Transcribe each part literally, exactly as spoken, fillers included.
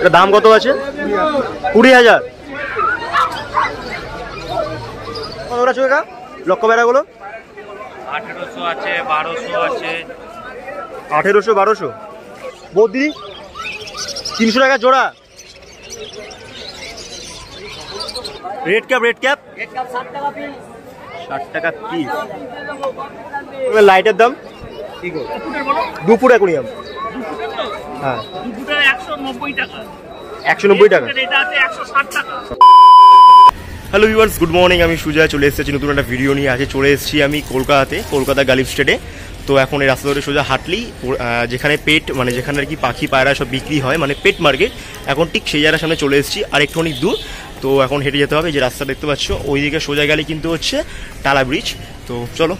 এটা দাম কত আছে? কুড়ি হাজার। ওরা চোখা লক্ষ বেড়াগুলো আঠেরোশো আছে, বারোশো আছে। আঠেরোশো বারোশো বৌদি তিনশো টাকা জোড়া। রেড ক্যাপ, রেড ক্যাপ ষাট টাকা পিস। লাইটের দাম দুপুরে কুড়ি, হ্যাঁ একশো নব্বই টাকা। Hello viewers, good morning. আমি সুজয় চলে এসেছি নতুন একটা ভিডিও নিয়ে। আজকে চলে এসেছি আমি কলকাতাতে, কলকাতা গালিফ স্ট্রিটে। তো এখন এই রাস্তা ধরে সোজা হাঁটলি যেখানে পেট মানে যেখানে আর কি পাখি পায়রা সব বিক্রি হয়, মানে পেট মার্কেট, এখন ঠিক সেই জায়গার সামনে চলে এসেছি। আর একটু অনেক দূর, তো এখন হেঁটে যেতে হবে। যে রাস্তা দেখতে পাচ্ছ ওইদিকে সোজা গেলে কিন্তু হচ্ছে টালা ব্রিজ। তো চলো।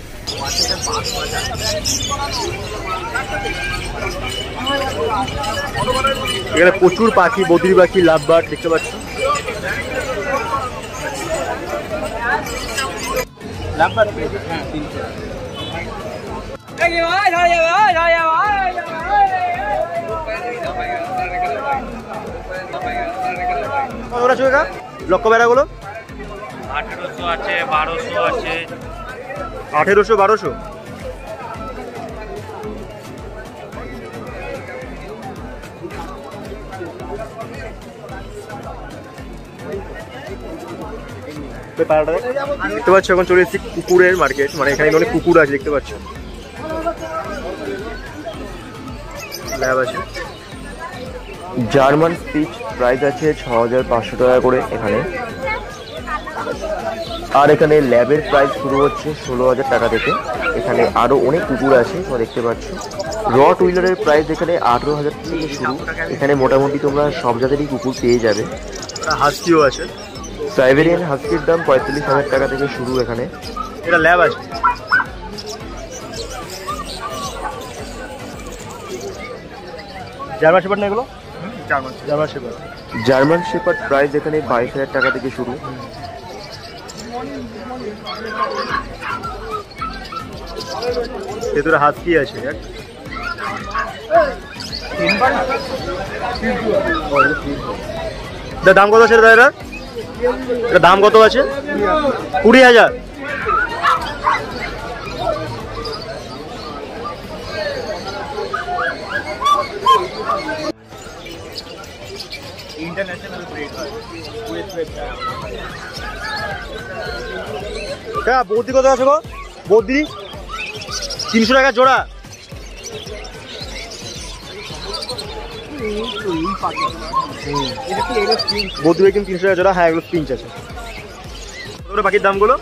এখানে প্রচুর পাখি, বদ্রি পাখি, লাভবার্ড দেখতে পাচ্ছ। লক্ষ বেড়া গুলো আঠেরোশো আছে, বারোশো আছে। আঠেরোশো বারোশো দেখতে পাচ্ছ। এখন চলে এসেছি কুকুরের মার্কেট, মানে এখানে অনেক কুকুর আছে দেখতে পাচ্ছ। জার্মান স্পিচ প্রাইস আছে ছ হাজার পাঁচশো টাকা করে এখানে। আর এখানে ল্যাবের প্রাইস শুরু হচ্ছে ষোলো হাজার টাকা থেকে। এখানে আরও অনেক কুকুর আছে তোমরা দেখতে পাচ্ছ। রট উইলারের প্রাইস এখানে আঠেরো হাজার থেকে শুরু। এখানে মোটামুটি তোমরা সব জাতেরই কুকুর পেয়ে যাবে। হাস্কিও আছে, সাইবেরিয়ান হাস্কির দাম পঁয়তাল্লিশ হাজার টাকা থেকে শুরু এখানে। এটা ল্যাব আছে। জার্মান শেপার্ড না এগুলো? German German shepherd. German shepherd price এখানে বাইশ হাজার টাকা থেকে শুরু। এদের হাস্কি আছে, দাম কত আছে? দাদা এটা দাম কত আছে? কুড়ি হাজার। হ্যাঁ বৌদি কত আছে গো? বৌদি তিনশো টাকা জোড়া। বৌদি কিন্তু তিনশো টাকা জোড়া। হ্যাঁ এগুলো পিঞ্চ আছে। বাকির দামগুলো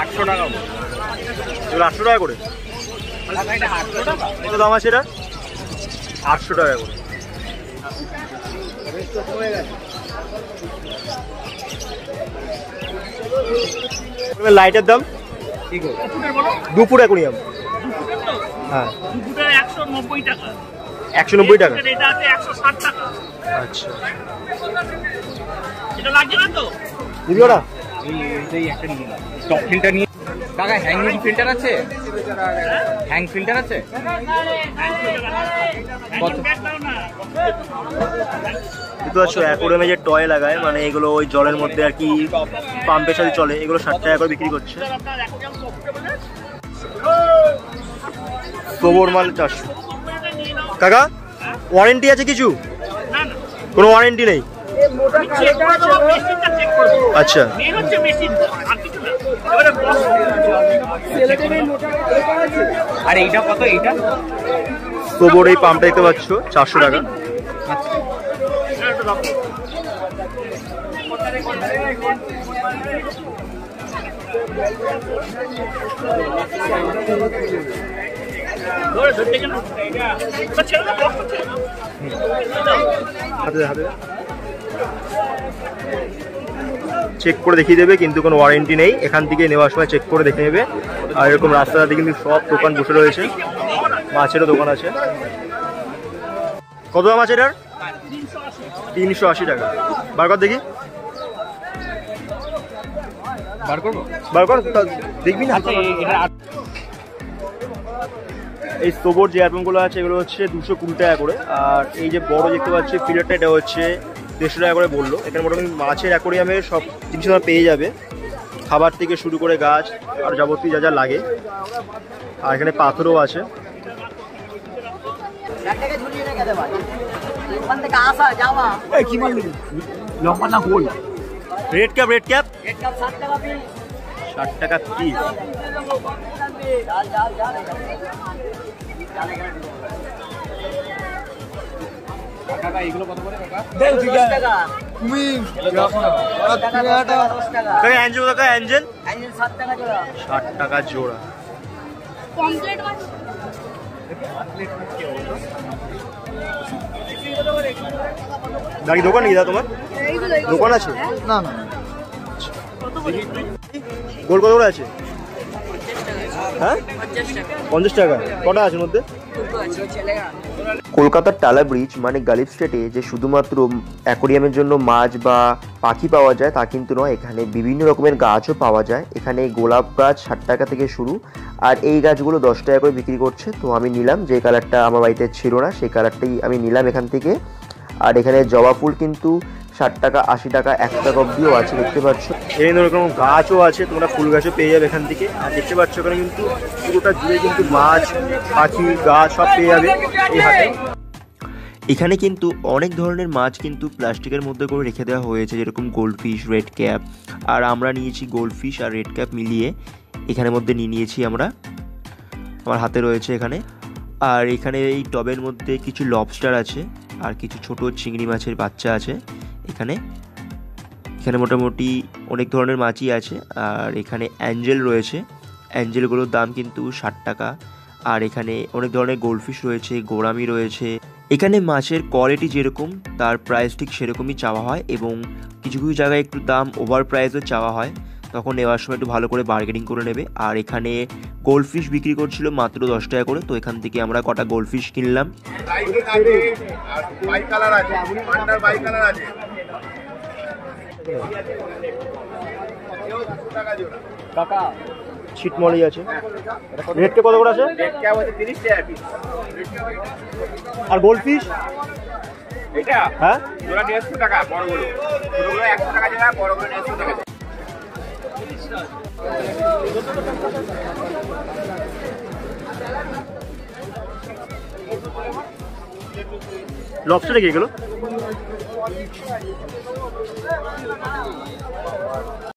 আটশো টাকা। আটশো টাকা করে দাম আছে। এটা আটশো টাকা করে। লাইটের দাম দুপুরে কুড়ি, হ্যাঁ একশো নব্বই টাকা। আচ্ছা টয় লাগায়, মানে এগুলো ওই জলের মধ্যে আর কি পাম্পের সাথে চলে। এগুলো ষাট টাকা করে বিক্রি করছে। গোবর মাল চারশো কাকা। ওয়ারেন্টি আছে কিছু? কোনো ওয়ারেন্টি নেই। আচ্ছা আর এইটা কত? এইটা গোবর, এই পাম্পটা দেখতে পাচ্ছ চারশো টাকা। চেক করে দেখিয়ে দেবে, কিন্তু কোনো ওয়ারেন্টি নেই। এখান থেকে নেওয়ার সময় চেক করে দেখে নেবে। আর এরকম রাস্তাঘাটে কিন্তু সব দোকান বসে রয়েছে, মাছেরও দোকান আছে। কত দাম আছে এটার? তিনশো আশি টাকা। বার কর দেখি, বার করবো, বার কর দেখবি না। এই সোবোর যে অ্যালবামগুলো আছে এগুলো হচ্ছে দুশো কুড়ি টাকা করে। আর এই যে বড় দেখতে পাচ্ছি ফিলেটটা, এটা হচ্ছে দেড়শো টাকা করে বললো। এখানে মোটামুটি মাছের অ্যাকোরিয়ামে সব জিনিস তোমরা পেয়ে যাবে, খাবার থেকে শুরু করে গাছ আর যাবতীয় যা যা লাগে। আর এখানে পাথরও আছে। রেড ক্যাপ রেড ক্যাপ ষাট টাকা পিস। ষাট টাকা জোড়া। দাঁড়ি দোকান নেই দাদা, তোমার দোকান আছে? না না, গোল কত করে আছে? হ্যাঁ, পঞ্চাশ টাকা। কটা আছে মধ্যে? কলকাতার টালা ব্রিজ মানে গালিফ স্ট্রিটে যে শুধুমাত্র অ্যাকোরিয়ামের জন্য মাছ বা পাখি পাওয়া যায় তা কিন্তু নয়, এখানে বিভিন্ন রকমের গাছও পাওয়া যায়। এখানে গোলাপ গাছ ষাট টাকা থেকে শুরু, আর এই গাছগুলো দশ টাকা করে বিক্রি করছে। তো আমি নিলাম, যে কালারটা আমার বাড়িতে ছিল না সেই কালারটাই আমি নিলাম এখান থেকে। আর এখানে জবা ফুল কিন্তু ষাট টাকা আশি টাকা এক টাকা অব্দিও আছে, দেখতে পাচ্ছ। এখানে ওরকম গাছও আছে, তোমরা ফুল গাছও পেয়ে যাবে এখান থেকে। আর দেখতে পাচ্ছ এখানে কিন্তু পুরোটা জুড়ে কিন্তু মাছ পাখি গাছ সব পেয়ে যাবে এই হাটে। এখানে কিন্তু অনেক ধরনের মাছ কিন্তু প্লাস্টিকের মধ্যে করে রেখে দেওয়া হয়েছে, যেরকম গোল্ডফিশ, রেড ক্যাপ। আর আমরা নিয়েছি গোল্ডফিশ আর রেড ক্যাপ মিলিয়ে এখানের মধ্যে নিয়ে নিয়েছি আমরা, আমার হাতে রয়েছে এখানে। আর এখানে এই টবের মধ্যে কিছু লবস্টার আছে আর কিছু ছোট চিংড়ি মাছের বাচ্চা আছে এখানে। এখানে মোটামুটি অনেক ধরনের মাছই আছে। আর এখানে অ্যাঞ্জেল রয়েছে, অ্যাঞ্জেলগুলোর দাম কিন্তু ষাট টাকা। আর এখানে অনেক ধরনের গোল্ডফিশ রয়েছে, গোরামি রয়েছে। এখানে মাছের কোয়ালিটি যেরকম তার প্রাইস ঠিক সেরকমই চাওয়া হয়, এবং কিছু কিছু জায়গায় একটু দাম ওভার প্রাইসও চাওয়া হয়, তখন নেওয়ার সময় একটু ভালো করে বার্গেনিং করে নেবে। আর এখানে গোল্ডফিশ বিক্রি করছিল মাত্র দশ টাকা করে, তো এখান থেকে আমরা কটা গোল্ডফিশ কিনলাম। ছিটমলি আছে, রেটটা কত করে আছে? আর গোল্ডফিশ এটা হ্যাঁ দেড়শো টাকা, বড়গুলো ছোটগুলো একশো টাকা জোড়া, বড়গুলো দেড়শো টাকা। লবস্টার কি এগুলো?